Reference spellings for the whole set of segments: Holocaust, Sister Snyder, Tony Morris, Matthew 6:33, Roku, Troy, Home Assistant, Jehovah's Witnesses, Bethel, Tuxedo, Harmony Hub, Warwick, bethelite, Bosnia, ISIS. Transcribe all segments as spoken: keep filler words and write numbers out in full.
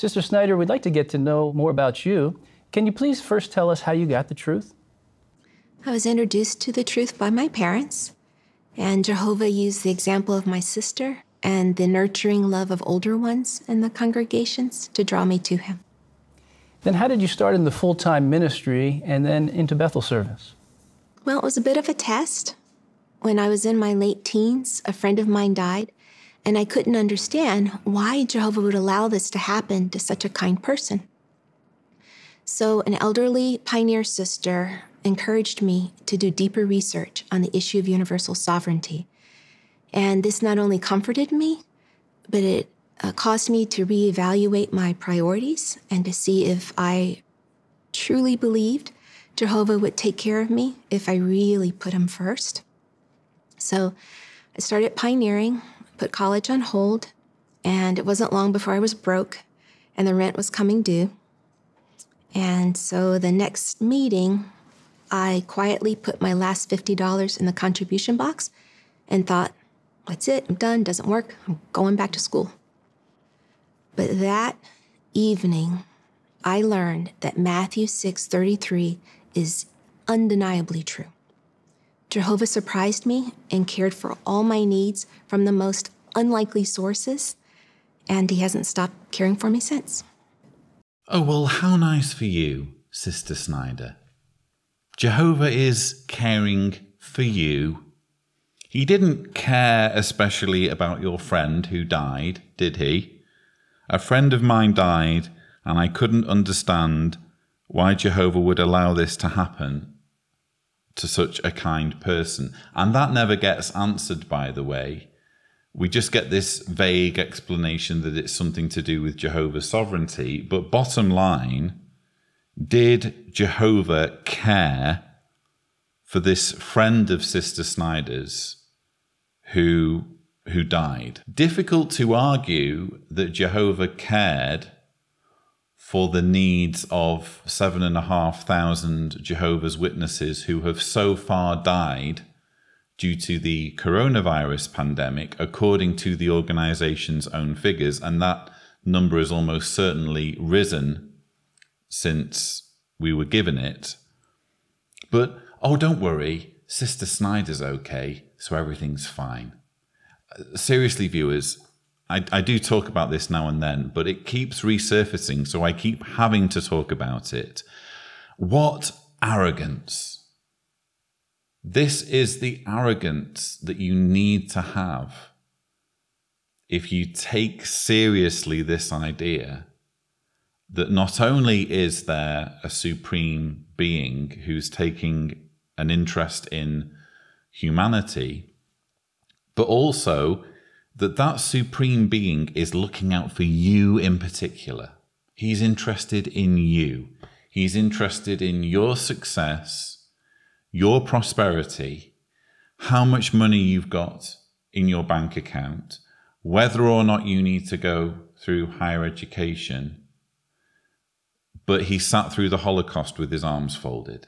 Sister Snyder, we'd like to get to know more about you. Can you please first tell us how you got the truth? I was introduced to the truth by my parents, and Jehovah used the example of my sister and the nurturing love of older ones in the congregations to draw me to him. Then how did you start in the full-time ministry and then into Bethel service? Well, it was a bit of a test. When I was in my late teens, a friend of mine died, and I couldn't understand why Jehovah would allow this to happen to such a kind person. So an elderly pioneer sister encouraged me to do deeper research on the issue of universal sovereignty. And this not only comforted me, but it uh, caused me to reevaluate my priorities and to see if I truly believed Jehovah would take care of me if I really put him first. So I started pioneering, put college on hold, and it wasn't long before I was broke and the rent was coming due. And so the next meeting, I quietly put my last fifty dollars in the contribution box and thought, that's it, I'm done, doesn't work, I'm going back to school. But that evening, I learned that Matthew six thirty-three is undeniably true. Jehovah surprised me and cared for all my needs from the most unlikely sources, and he hasn't stopped caring for me since. Oh, well, how nice for you, Sister Snyder. Jehovah is caring for you. He didn't care especially about your friend who died, did he? A friend of mine died, and I couldn't understand why Jehovah would allow this to happen to such a kind person. And that never gets answered, by the way. We just get this vague explanation that it's something to do with Jehovah's sovereignty. But bottom line, did Jehovah care for this friend of Sister Snyder's who, who died? Difficult to argue that Jehovah cared for the needs of seven and a half thousand Jehovah's Witnesses who have so far died due to the coronavirus pandemic, according to the organization's own figures. And that number has almost certainly risen since we were given it. But, oh, don't worry, Sister Snyder's okay, so everything's fine. Seriously, viewers, I, I do talk about this now and then, but it keeps resurfacing, so I keep having to talk about it. What arrogance. This is the arrogance that you need to have if you take seriously this idea that not only is there a supreme being who's taking an interest in humanity, but also that that supreme being is looking out for you in particular. He's interested in you. He's interested in your success, your prosperity, how much money you've got in your bank account, whether or not you need to go through higher education. But he sat through the Holocaust with his arms folded.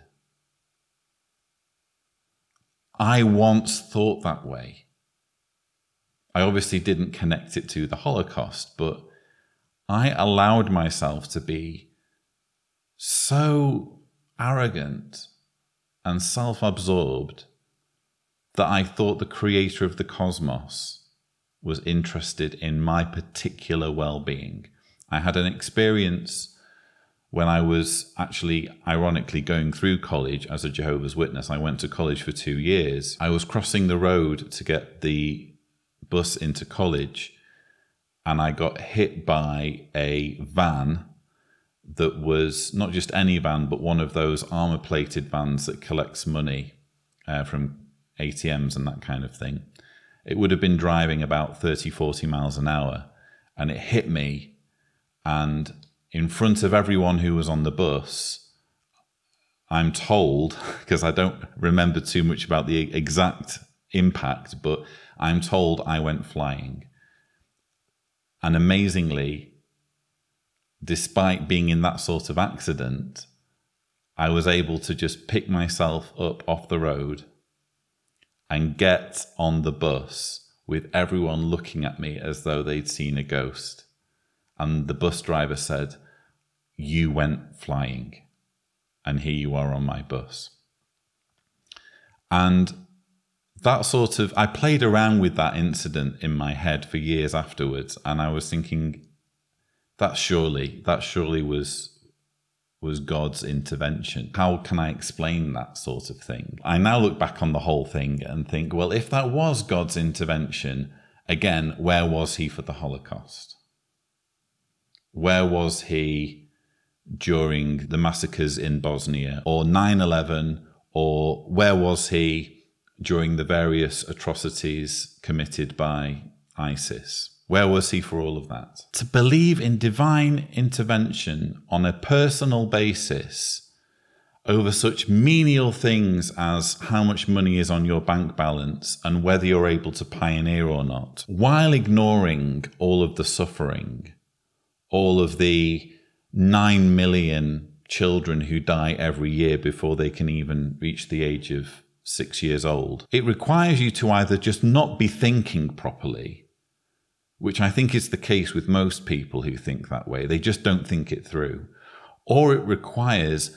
I once thought that way. I obviously didn't connect it to the Holocaust, but I allowed myself to be so arrogant and self-absorbed that I thought the creator of the cosmos was interested in my particular well-being. I had an experience when I was actually, ironically, going through college as a Jehovah's Witness. I went to college for two years. I was crossing the road to get the bus into college, and I got hit by a van that was not just any van, but one of those armor-plated vans that collects money uh, from A T Ms and that kind of thing. It would have been driving about thirty, forty miles an hour, and it hit me, and in front of everyone who was on the bus, I'm told, because I don't remember too much about the exact impact, but I'm told I went flying. And amazingly, despite being in that sort of accident, I was able to just pick myself up off the road and get on the bus with everyone looking at me as though they'd seen a ghost. And the bus driver said, "You went flying, and here you are on my bus." And that sort of, I played around with that incident in my head for years afterwards, and I was thinking, that surely, that surely was was God's intervention. How can I explain that sort of thing? I now look back on the whole thing and think, well, if that was God's intervention, again, where was he for the Holocaust? Where was he during the massacres in Bosnia, or nine eleven, or where was he during the various atrocities committed by ISIS? Where was he for all of that? To believe in divine intervention on a personal basis over such menial things as how much money is on your bank balance and whether you're able to pioneer or not, while ignoring all of the suffering, all of the nine million children who die every year before they can even reach the age of six years old. It requires you to either just not be thinking properly, which I think is the case with most people who think that way. They just don't think it through. Or it requires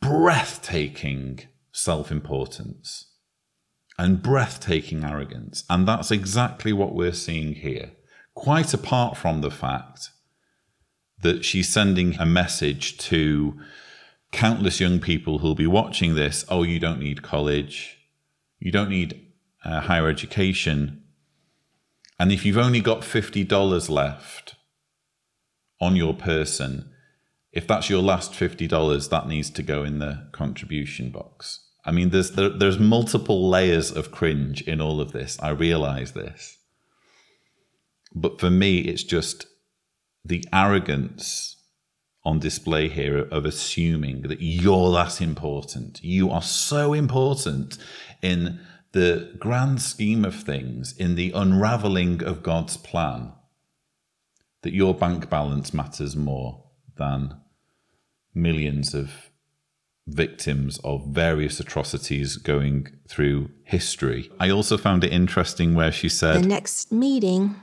breathtaking self-importance and breathtaking arrogance. And that's exactly what we're seeing here. Quite apart from the fact that she's sending a message to countless young people who'll be watching this, oh, you don't need college, you don't need uh, higher education, and if you've only got fifty dollars left on your person, if that's your last fifty dollars, that needs to go in the contribution box. I mean, there's, there, there's multiple layers of cringe in all of this. I realize this. But for me, it's just the arrogance on display here of assuming that you're that important. You are so important in the grand scheme of things, in the unraveling of God's plan, that your bank balance matters more than millions of victims of various atrocities going through history. I also found it interesting where she said, "The next meeting,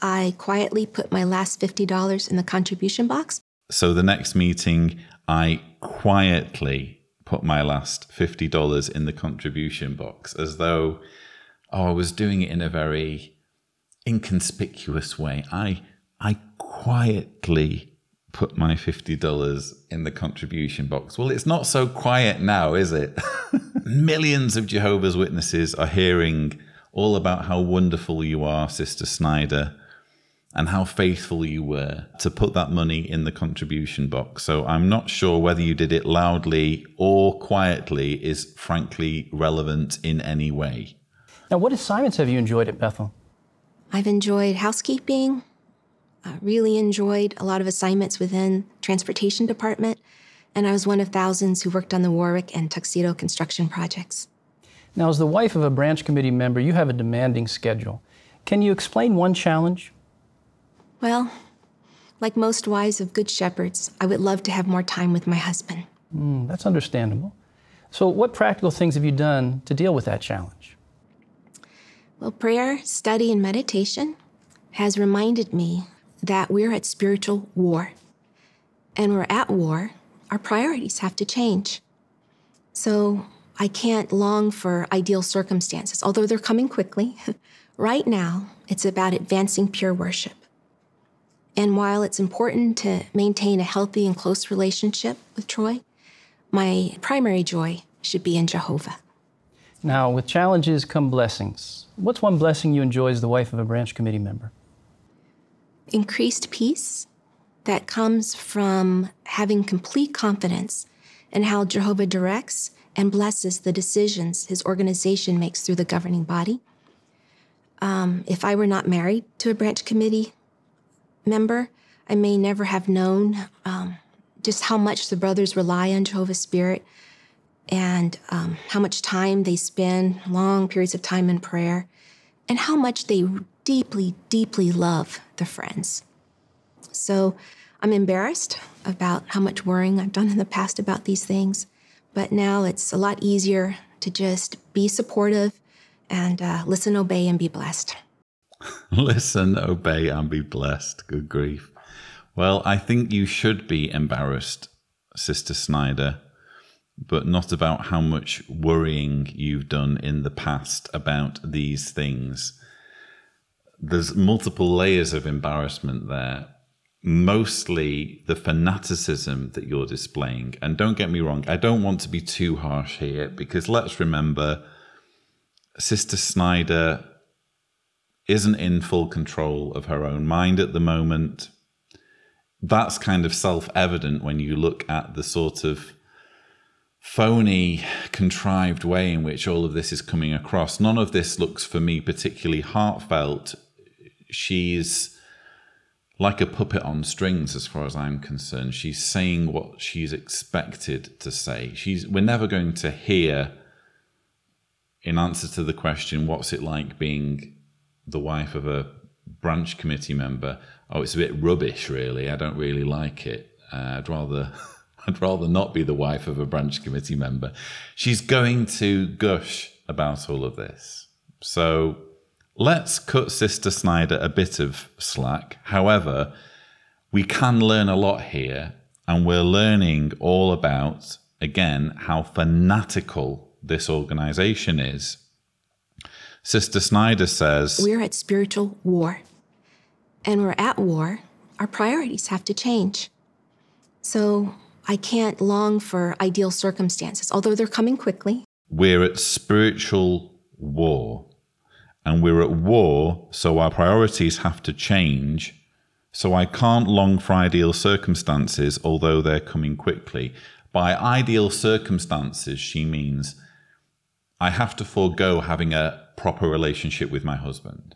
I quietly put my last fifty dollars in the contribution box." So the next meeting, I quietly put my last fifty dollars in the contribution box, as though, oh, I was doing it in a very inconspicuous way. I, I quietly put my fifty dollars in the contribution box. Well, it's not so quiet now, is it? Millions of Jehovah's Witnesses are hearing all about how wonderful you are, Sister Snyder, and how faithful you were to put that money in the contribution box. So I'm not sure whether you did it loudly or quietly is frankly relevant in any way. Now, what assignments have you enjoyed at Bethel? I've enjoyed housekeeping. I really enjoyed a lot of assignments within transportation department. And I was one of thousands who worked on the Warwick and Tuxedo construction projects. Now, as the wife of a branch committee member, you have a demanding schedule. Can you explain one challenge? Well, like most wives of good shepherds, I would love to have more time with my husband. Mm, that's understandable. So what practical things have you done to deal with that challenge? Well, prayer, study, and meditation has reminded me that we're at spiritual war. And we're at war, our priorities have to change. So I can't long for ideal circumstances, although they're coming quickly. Right now, it's about advancing pure worship. And while it's important to maintain a healthy and close relationship with Troy, my primary joy should be in Jehovah. Now, with challenges come blessings. What's one blessing you enjoy as the wife of a branch committee member? Increased peace that comes from having complete confidence in how Jehovah directs and blesses the decisions his organization makes through the governing body. Um, if I were not married to a branch committee member, I may never have known um, just how much the brothers rely on Jehovah's Spirit and um, how much time they spend, long periods of time in prayer, and how much they deeply, deeply love the friends. So I'm embarrassed about how much worrying I've done in the past about these things, but now it's a lot easier to just be supportive and uh, listen, obey, and be blessed. Listen, obey, and be blessed. Good grief. Well, I think you should be embarrassed, Sister Snyder, but not about how much worrying you've done in the past about these things. There's multiple layers of embarrassment there, mostly the fanaticism that you're displaying. And don't get me wrong, I don't want to be too harsh here, because let's remember, Sister Snyder isn't in full control of her own mind at the moment. That's kind of self-evident when you look at the sort of phony, contrived way in which all of this is coming across. None of this looks for me particularly heartfelt. She's like a puppet on strings as far as I'm concerned. She's saying what she's expected to say. She's, we're never going to hear, in answer to the question, what's it like being the wife of a branch committee member? Oh, it's a bit rubbish, really. I don't really like it. Uh, I'd rather... I'd rather not be the wife of a branch committee member. She's going to gush about all of this. So let's cut Sister Snyder a bit of slack. However, we can learn a lot here, and we're learning all about, again, how fanatical this organization is. Sister Snyder says, we're at spiritual war, and we're at war. Our priorities have to change. So I can't long for ideal circumstances, although they're coming quickly. We're at spiritual war, and we're at war, so our priorities have to change. So I can't long for ideal circumstances, although they're coming quickly. By ideal circumstances, she means I have to forego having a proper relationship with my husband.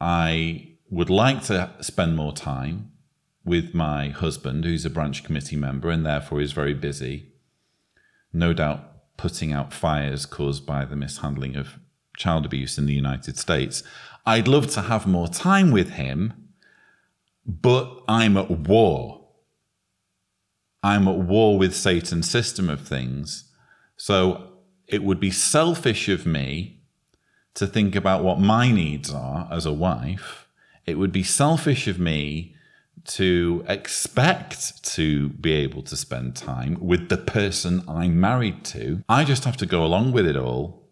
I would like to spend more time with my husband, who's a branch committee member and therefore is very busy, no doubt putting out fires caused by the mishandling of child abuse in the United States. I'd love to have more time with him, but I'm at war. I'm at war with Satan's system of things. So it would be selfish of me to think about what my needs are as a wife. It would be selfish of me to expect to be able to spend time with the person I'm married to. I just have to go along with it all,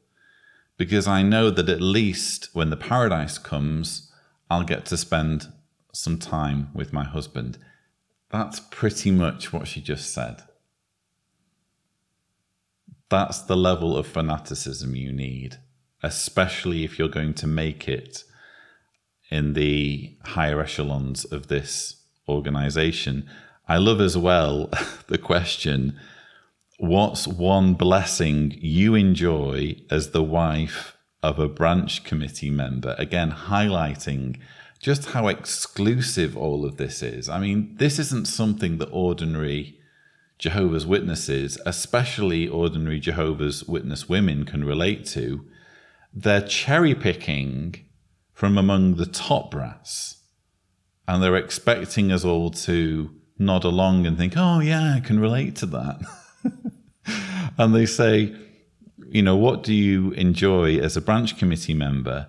because I know that at least when the paradise comes, I'll get to spend some time with my husband. That's pretty much what she just said. That's the level of fanaticism you need, especially if you're going to make it in the higher echelons of this organization. I love as well the question, what's one blessing you enjoy as the wife of a branch committee member? Again, highlighting just how exclusive all of this is. I mean, this isn't something that ordinary Jehovah's Witnesses, especially ordinary Jehovah's Witness women, can relate to. They're cherry picking from among the top brass, and they're expecting us all to nod along and think, oh yeah, I can relate to that. And they say, you know, what do you enjoy as a branch committee member?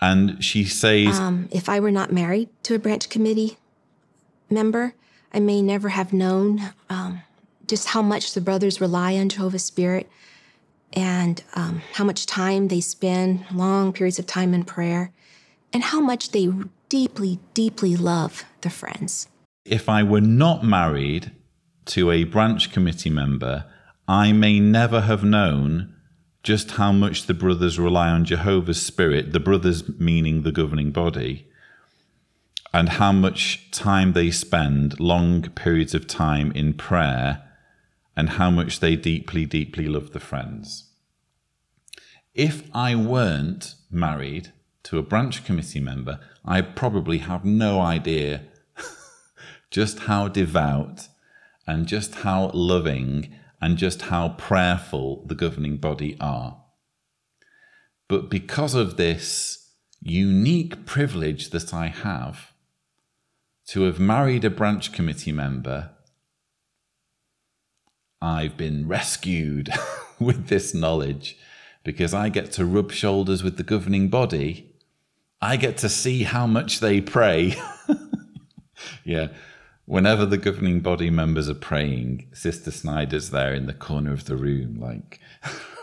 And she says, um, if I were not married to a branch committee member, I may never have known um, just how much the brothers rely on Jehovah's Spirit, and um, how much time they spend, long periods of time in prayer, and how much they deeply, deeply love their friends. If I were not married to a branch committee member, I may never have known just how much the brothers rely on Jehovah's Spirit, the brothers meaning the governing body, and how much time they spend, long periods of time in prayer, and how much they deeply, deeply love the friends. If I weren't married to a branch committee member, I probably have no idea just how devout and just how loving and just how prayerful the governing body are. But because of this unique privilege that I have to have married a branch committee member, I've been rescued with this knowledge, because I get to rub shoulders with the governing body. I get to see how much they pray. Yeah. Whenever the governing body members are praying, Sister Snyder's there in the corner of the room, like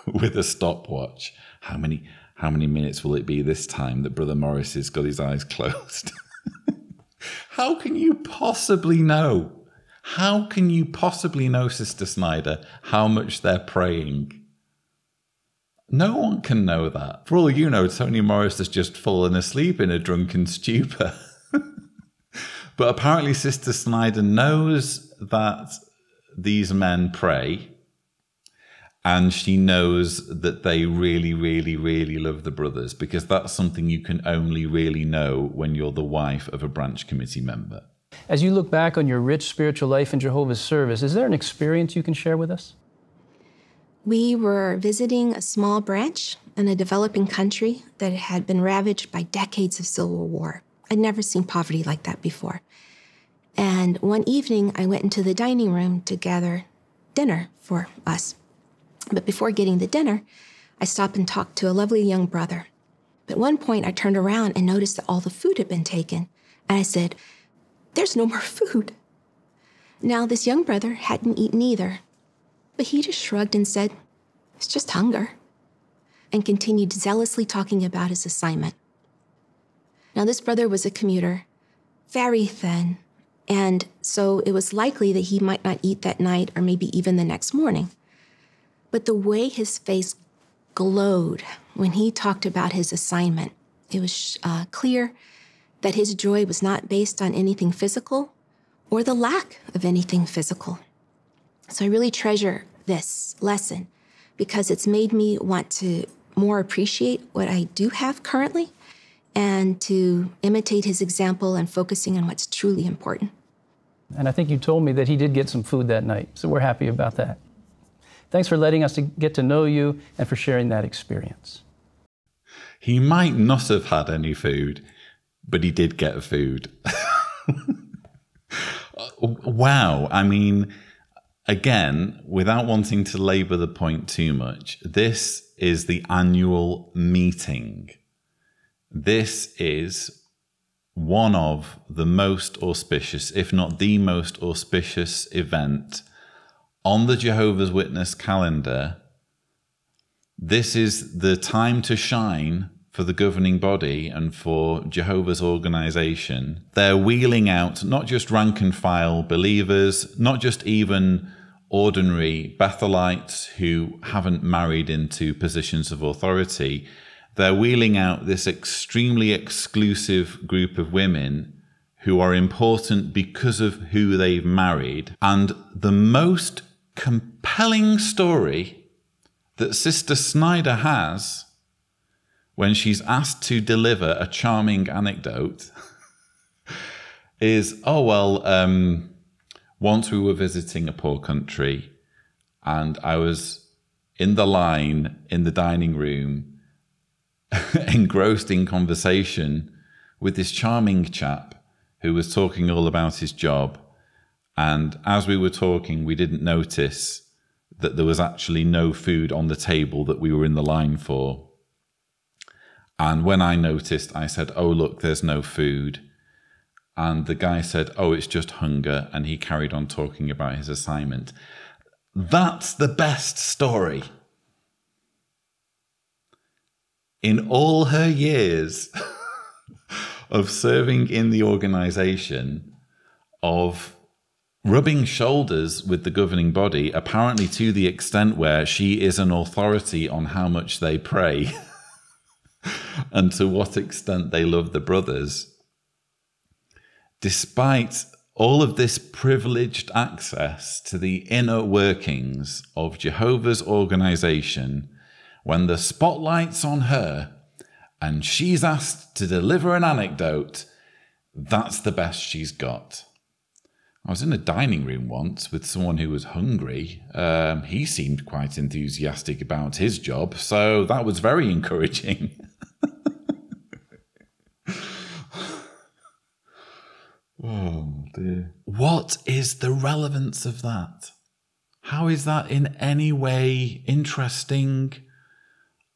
with a stopwatch. How many how many minutes will it be this time that Brother Morris has got his eyes closed? How can you possibly know? How can you possibly know, Sister Snyder, how much they're praying? No one can know that. For all you know, Tony Morris has just fallen asleep in a drunken stupor. But apparently Sister Snyder knows that these men pray, and she knows that they really, really, really love the brothers, because that's something you can only really know when you're the wife of a branch committee member. As you look back on your rich spiritual life in Jehovah's service, is there an experience you can share with us? We were visiting a small branch in a developing country that had been ravaged by decades of civil war. I'd never seen poverty like that before. And one evening, I went into the dining room to gather dinner for us. But before getting the dinner, I stopped and talked to a lovely young brother. At one point, I turned around and noticed that all the food had been taken. And I said, "There's no more food." Now, this young brother hadn't eaten either. But he just shrugged and said, "It's just hunger," and continued zealously talking about his assignment. Now, this brother was a commuter, very thin, and so it was likely that he might not eat that night or maybe even the next morning. But the way his face glowed when he talked about his assignment, it was uh, clear that his joy was not based on anything physical or the lack of anything physical. So I really treasure this lesson because it's made me want to more appreciate what I do have currently and to imitate his example and focusing on what's truly important. And I think you told me that he did get some food that night, so we're happy about that. Thanks for letting us to get to know you and for sharing that experience. He might not have had any food, but he did get food. Wow, I mean... Again, without wanting to labour the point too much, this is the annual meeting. This is one of the most auspicious, if not the most auspicious event on the Jehovah's Witness calendar. This is the time to shine for the governing body and for Jehovah's organization. They're wheeling out not just rank and file believers, not just even ordinary Bethelites who haven't married into positions of authority. They're wheeling out this extremely exclusive group of women who are important because of who they've married. And the most compelling story that Sister Snyder has when she's asked to deliver a charming anecdote is, oh, well, um, once we were visiting a poor country and I was in the line in the dining room, engrossed in conversation with this charming chap who was talking all about his job. And as we were talking, we didn't notice that there was actually no food on the table that we were in the line for. And when I noticed, I said, "Oh, look, there's no food." And the guy said, "Oh, it's just hunger." And he carried on talking about his assignment. That's the best story. In all her years of serving in the organization, of rubbing shoulders with the governing body, apparently to the extent where she is an authority on how much they pray, and to what extent they love the brothers. Despite all of this privileged access to the inner workings of Jehovah's organization, when the spotlight's on her and she's asked to deliver an anecdote, that's the best she's got. I was in a dining room once with someone who was hungry. Um, he seemed quite enthusiastic about his job, so that was very encouraging. Oh, dear. What is the relevance of that? How is that in any way interesting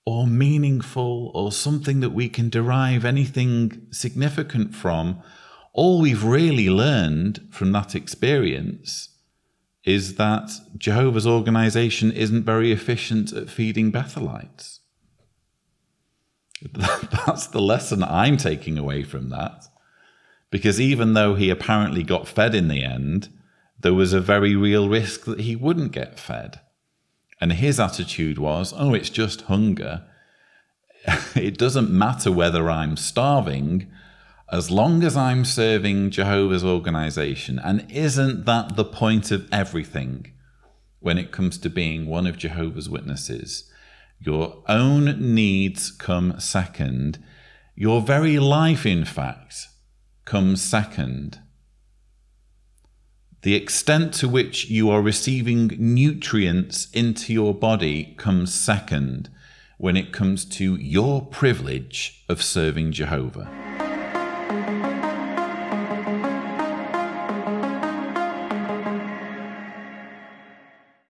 or meaningful or something that we can derive anything significant from? all we've really learned from that experience is that Jehovah's organization isn't very efficient at feeding Bethelites. That's the lesson I'm taking away from that. Because even though he apparently got fed in the end, there was a very real risk that he wouldn't get fed. And his attitude was, oh, it's just hunger. It doesn't matter whether I'm starving, as long as I'm serving Jehovah's organization. And isn't that the point of everything when it comes to being one of Jehovah's Witnesses? Your own needs come second. Your very life, in fact, comes second. The extent to which you are receiving nutrients into your body comes second when it comes to your privilege of serving Jehovah.